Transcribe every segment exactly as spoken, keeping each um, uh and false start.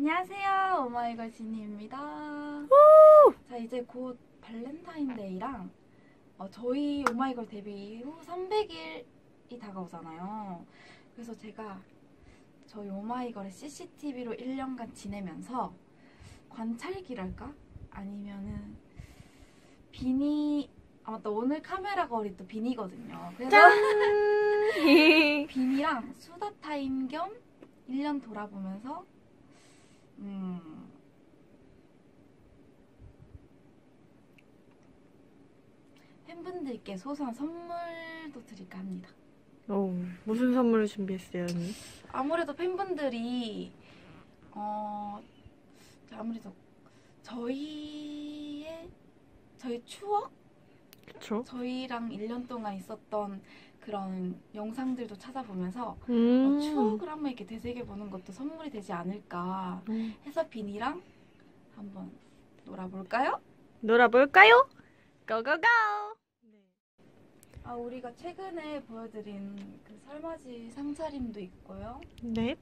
안녕하세요, 오마이걸 지니입니다. 자, 이제 곧 발렌타인데이랑 어, 저희 오마이걸 데뷔 이후 삼백 일이 다가오잖아요. 그래서 제가 저희 오마이걸의 씨씨티비로 일 년간 지내면서 관찰기랄까? 아니면은 비니... 아 맞다, 오늘 카메라 걸이 또 비니거든요. 그래서 비니랑 수다 타임 겸 일 년 돌아보면서 음. 팬분들께 소소한 선물도 드릴까 합니다. 오, 무슨 선물을 준비했어요, 언니? 아무래도 팬분들이 어 아무래도 저희의 저희 추억? 그쵸? 저희랑 일 년 동안 있었던 그런 영상들도 찾아보면서 음 어, 추억을 한번 이렇게 되새겨보는 것도 선물이 되지 않을까 해서 비니랑 한번 놀아볼까요? 놀아볼까요? 고고고! 네. 아, 우리가 최근에 보여드린 그 설맞이 상차림도 있고요. 네.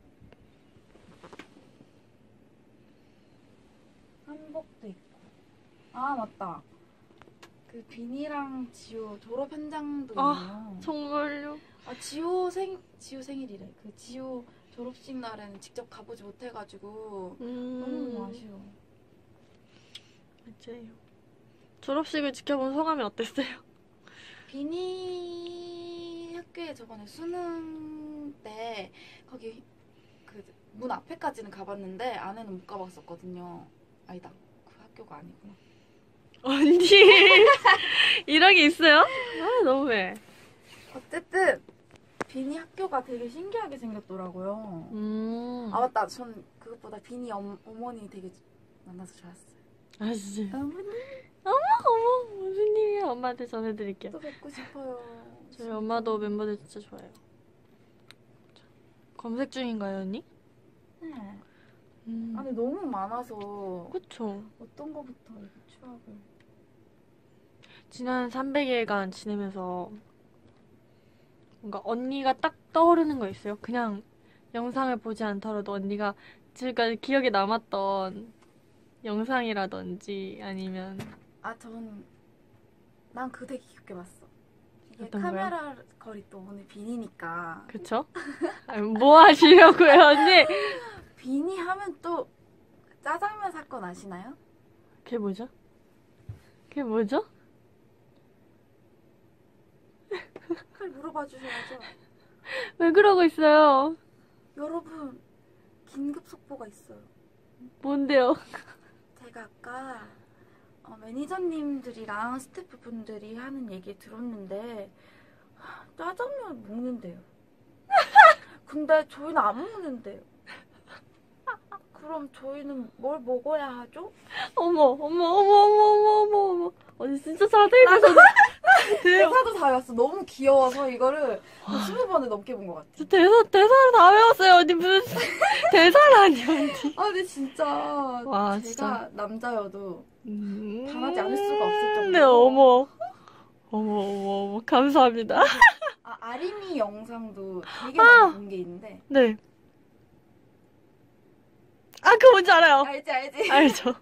한복도 있고. 아 맞다. 그 비니랑 지호 졸업 현장도 있네요. 아, 정말요? 아, 지호 생 지호 생일이래. 그 지호 졸업식 날에는 직접 가보지 못해가지고 음... 너무 아쉬워. 맞아요. 졸업식을 지켜본 소감이 어땠어요? 비니 학교에 저번에 수능 때 거기 그 문 앞에까지는 가봤는데 안에는 못 가봤었거든요. 아니다, 그 학교가 아니구나. 언니 이런 게 있어요? 아, 너무해. 어쨌든 비니 학교가 되게 신기하게 생겼더라고요. 음. 아 맞다, 전 그것보다 비니 엄, 어머니 되게 만나서 좋았어요. 아 진짜? 어머니? 어머 어머, 무슨 일이야. 엄마한테 전해드릴게요. 또 뵙고 싶어요. 저희 엄마도 멤버들 진짜 좋아해요. 검색 중인가요, 언니? 네. 음. 아니 너무 많아서. 그쵸. 어떤 거부터 추억을. 지난 삼백 일간 지내면서 뭔가 언니가 딱 떠오르는 거 있어요? 그냥 영상을 보지 않더라도 언니가 지금까지 기억에 남았던 영상이라든지 아니면. 아, 전 난 그거 되게 귀엽게 봤어. 이게 카메라 거야? 거리 또 오늘 비니니까. 그쵸? 아니, 뭐 하시려고요, 언니? 비니 하면 또 짜장면 사건 아시나요? 그게 뭐죠? 그게 뭐죠? 빨리 물어봐 주셔야죠. 왜 그러고 있어요? 여러분, 긴급 속보가 있어요. 뭔데요? 제가 아까 어, 매니저님들이랑 스태프분들이 하는 얘기 들었는데 짜장면 먹는데요. 근데 저희는 안 먹는데요. 그럼 저희는 뭘 먹어야 하죠? 어머, 어머, 어머, 어머, 어머, 어머, 어머. 진짜 사대입에서 대사도 다 외웠어. 너무 귀여워서 이거를 스무 번을 넘게 본 것 같아. 대사, 대사를 다 외웠어요, 언니. 무슨 대사를 아니, 언니. 아, 근데 진짜. 와, 제가 진짜. 남자여도 음... 당하지 않을 수가 없을 정도로. 네, 어머. 어머, 어머, 어머. 감사합니다. 아, 아림이 영상도 되게 많이 아! 본 게 있는데. 네. 아, 그거 뭔지 알아요? 알지, 알지. 알죠.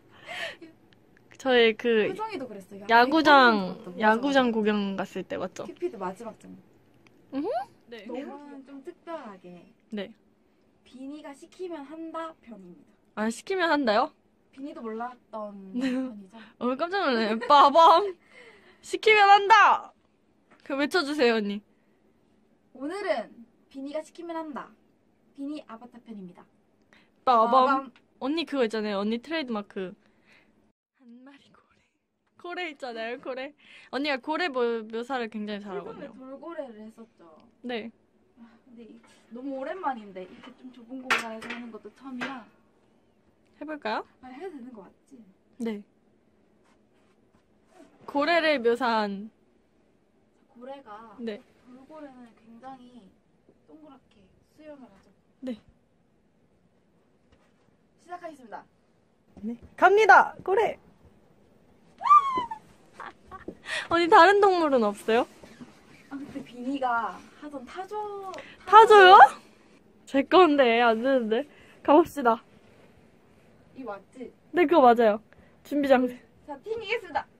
저희 그 효정이도 그랬어요. 야구장, 야구장 구경 갔을 때, 맞죠? 큐피드 마지막 장면. 응? 네. 너무 좀 특별하게. 네. 비니가 시키면 한다 편입니다. 아, 시키면 한다요? 비니도 몰랐던 편이죠. 어, 깜짝 놀랐네. 빠밤! 시키면 한다! 그 외쳐주세요, 언니. 오늘은 비니가 시키면 한다. 비니 아바타 편입니다. 빠밤. 언니 그거 있잖아요, 언니 트레이드마크 한 마리 고래 고래 있잖아요, 고래. 언니가 고래 묘사를 굉장히 잘하거든요. 돌고래를 했었죠. 네. 아, 근데 너무 오랜만인데 이렇게 좀 좁은 공간에서 하는 것도 처음이라. 해볼까요? 아, 해도 되는 거 맞지? 네. 고래를 묘사한. 고래가 네. 돌고래는 굉장히 동그랗게 수영을 하죠. 네. 시작하겠습니다. 네, 갑니다. 고래. 언니 다른 동물은 없어요? 아, 그때 비니가 하던 타조. 타조요? 제 건데 안 되는데. 가봅시다. 이거 맞지? 네, 그거 맞아요. 준비 장비. 자, 튕기겠습니다.